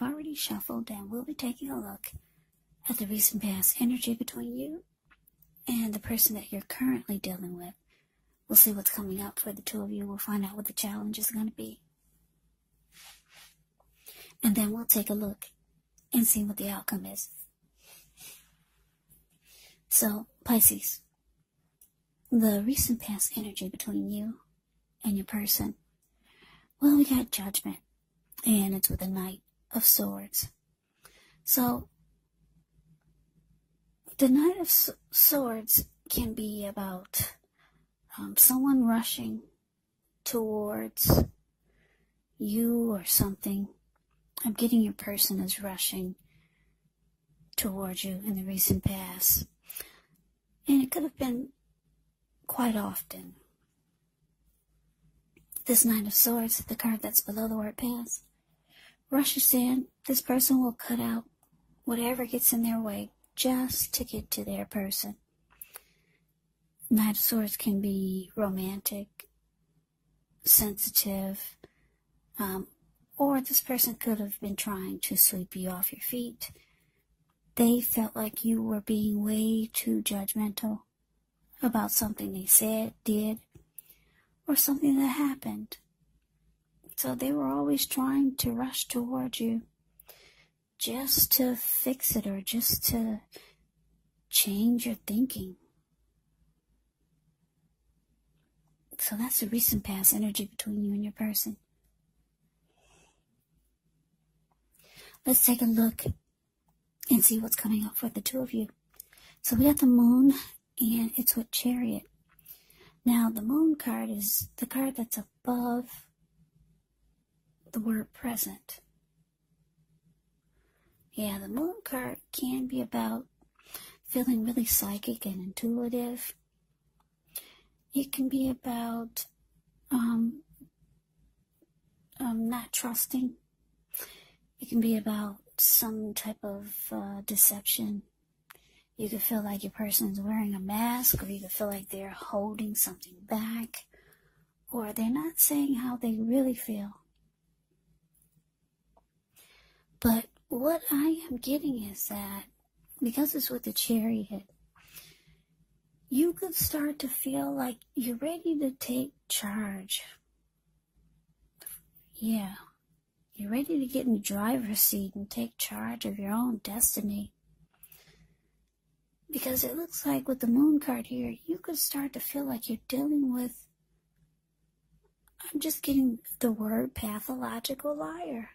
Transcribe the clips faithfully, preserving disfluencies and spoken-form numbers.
have already shuffled, and we'll be taking a look at the recent past energy between you and the person that you're currently dealing with. We'll see what's coming up for the two of you. We'll find out what the challenge is going to be. And then we'll take a look and see what the outcome is. So, Pisces, the recent past energy between you and your person. Well, we got Judgment, and it's with a Knight of Swords. So, the Knight of S- Swords can be about um, someone rushing towards you or something. I'm getting your person is rushing towards you in the recent past. And it could have been quite often. This Nine of Swords, the card that's below the word past, rushes in. This person will cut out whatever gets in their way just to get to their person. Nine of Swords can be romantic, sensitive, um, or this person could have been trying to sweep you off your feet. They felt like you were being way too judgmental about something they said, did, or something that happened. So they were always trying to rush towards you just to fix it or just to change your thinking. So that's the recent past energy between you and your person. Let's take a look and see what's coming up for the two of you. So we got the Moon, and it's with Chariot. Now, the Moon card is the card that's above the word present. Yeah, the Moon card can be about feeling really psychic and intuitive. It can be about um, um, not trusting. It can be about some type of uh, deception. You could feel like your person is wearing a mask, or you could feel like they're holding something back, or they're not saying how they really feel. But what I am getting is that, because it's with the Chariot, you could start to feel like you're ready to take charge. Yeah. You're ready to get in the driver's seat and take charge of your own destiny. Because it looks like with the Moon card here, you could start to feel like you're dealing with, I'm just getting the word pathological liar.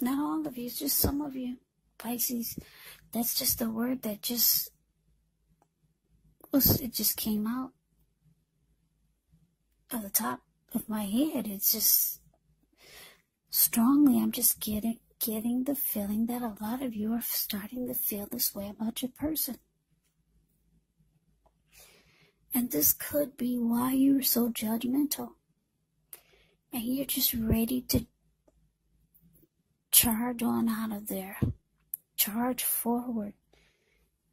Not all of you, it's just some of you, Pisces. That's just the word that just, it just came out of the top of my head. It's just strongly, I'm just getting, getting the feeling that a lot of you are starting to feel this way about your person. And this could be why you're so judgmental. And you're just ready to charge on out of there. Charge forward.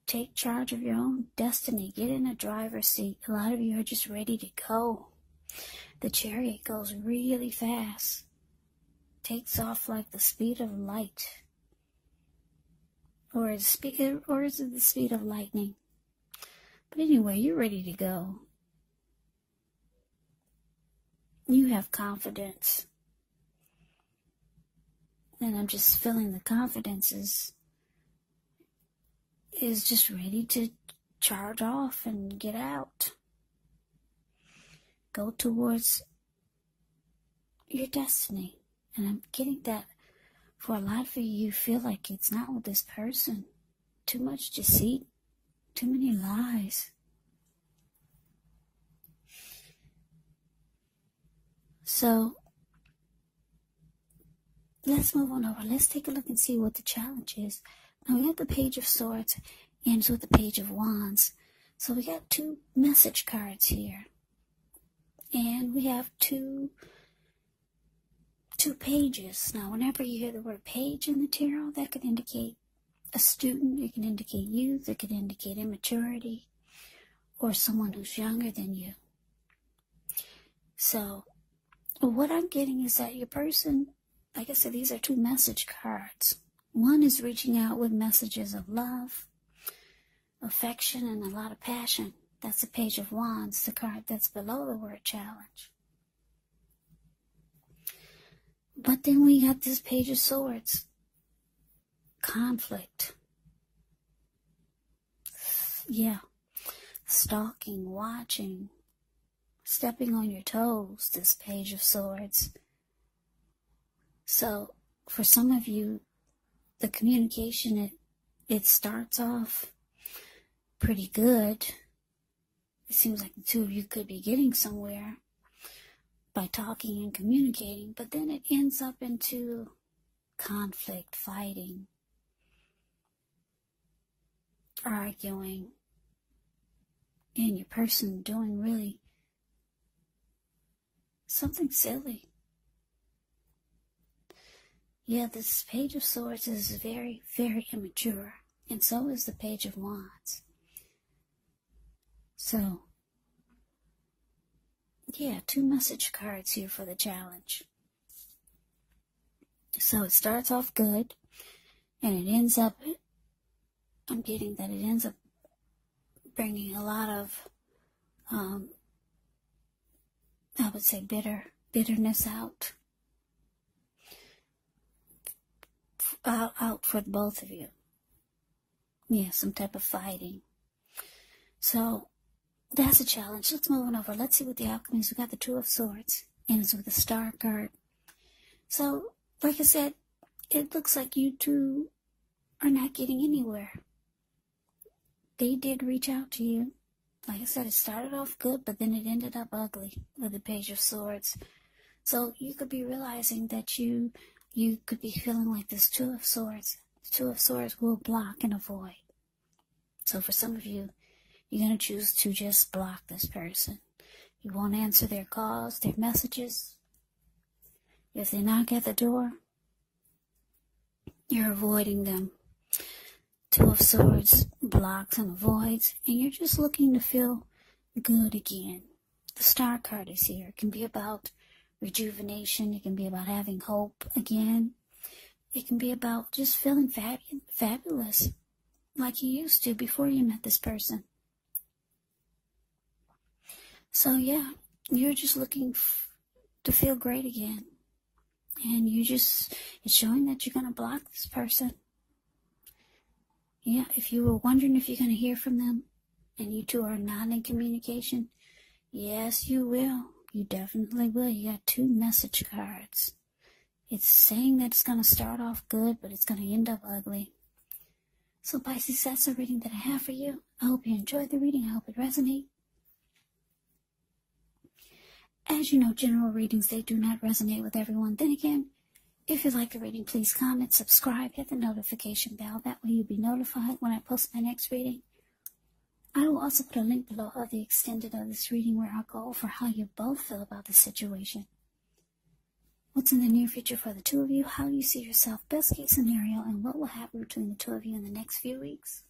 Take charge of your own destiny. Get in a driver's seat. A lot of you are just ready to go. The Chariot goes really fast. Takes off like the speed of light, or is, speed, or is it the speed of lightning? But anyway, you're ready to go. You have confidence, and I'm just feeling the confidence is, is just ready to charge off and get out. Go towards your destiny. And I'm getting that for a lot of you, you feel like it's not with this person. Too much deceit, too many lies. So, let's move on over. Let's take a look and see what the challenge is. Now, we got the Page of Swords, ends with the Page of Wands. So, we got two message cards here. And we have two... Two pages. Now, whenever you hear the word page in the tarot, that could indicate a student, it can indicate youth, it could indicate immaturity, or someone who's younger than you. So, what I'm getting is that your person like I said, these are two message cards. One is reaching out with messages of love, affection, and a lot of passion. That's the Page of Wands, the card that's below the word challenge. But then we got this Page of Swords. Conflict. Yeah. Stalking, watching, stepping on your toes, this Page of Swords. So, for some of you, the communication, it, it starts off pretty good. It seems like the two of you could be getting somewhere by talking and communicating, but then it ends up into conflict, fighting, arguing, and your person doing really something silly. Yeah, this Page of Swords is very, very immature, and so is the Page of Wands. So, yeah, two message cards here for the challenge. So it starts off good, and it ends up, I'm getting that it ends up bringing a lot of, um, I would say bitter, bitterness out, out, out for both of you. Yeah, some type of fighting. So that's a challenge. Let's move on over. Let's see what the outcome is. We got the Two of Swords, and it's with the Star card. So, like I said, it looks like you two are not getting anywhere. They did reach out to you. Like I said, it started off good, but then it ended up ugly with the Page of Swords. So you could be realizing that you you could be feeling like this Two of Swords. The Two of Swords will block and avoid. So for some of you, you're going to choose to just block this person. You won't answer their calls, their messages. If they knock at the door, you're avoiding them. Two of Swords blocks and avoids, and you're just looking to feel good again. The Star card is here. It can be about rejuvenation. It can be about having hope again. It can be about just feeling fab fabulous like you used to before you met this person. So, yeah, you're just looking f to feel great again. And you just, it's showing that you're going to block this person. Yeah, if you were wondering if you're going to hear from them, and you two are not in communication, yes, you will. You definitely will. You got two message cards. It's saying that it's going to start off good, but it's going to end up ugly. So, Pisces, that's the reading that I have for you. I hope you enjoyed the reading. I hope it resonates. As you know, general readings, they do not resonate with everyone. Then again, if you like the reading, please comment, subscribe, hit the notification bell. That way you'll be notified when I post my next reading. I will also put a link below of the extended of this reading where I'll go over how you both feel about the situation. What's in the near future for the two of you, how you see yourself, best case scenario, and what will happen between the two of you in the next few weeks.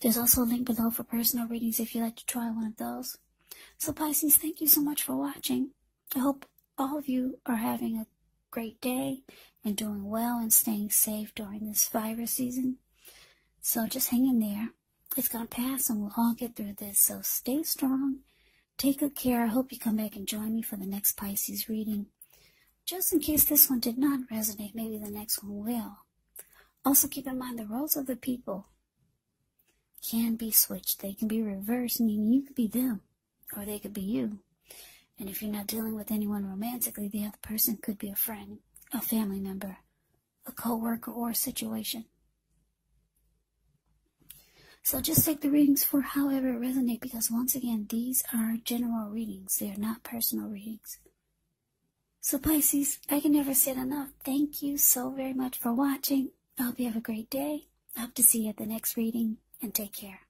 There's also a link below for personal readings if you'd like to try one of those. So Pisces, thank you so much for watching. I hope all of you are having a great day and doing well and staying safe during this virus season. So just hang in there. It's going to pass and we'll all get through this. So stay strong. Take good care. I hope you come back and join me for the next Pisces reading. Just in case this one did not resonate, maybe the next one will. Also keep in mind the roles of the people can be switched. They can be reversed, meaning you could be them or they could be you. And if you're not dealing with anyone romantically, the other person could be a friend, a family member, a co-worker, or a situation. So just take the readings for however it resonates, because once again, these are general readings. They are not personal readings. So Pisces, I can never say it enough. Thank you so very much for watching. I hope you have a great day. I hope to see you at the next reading, and take care.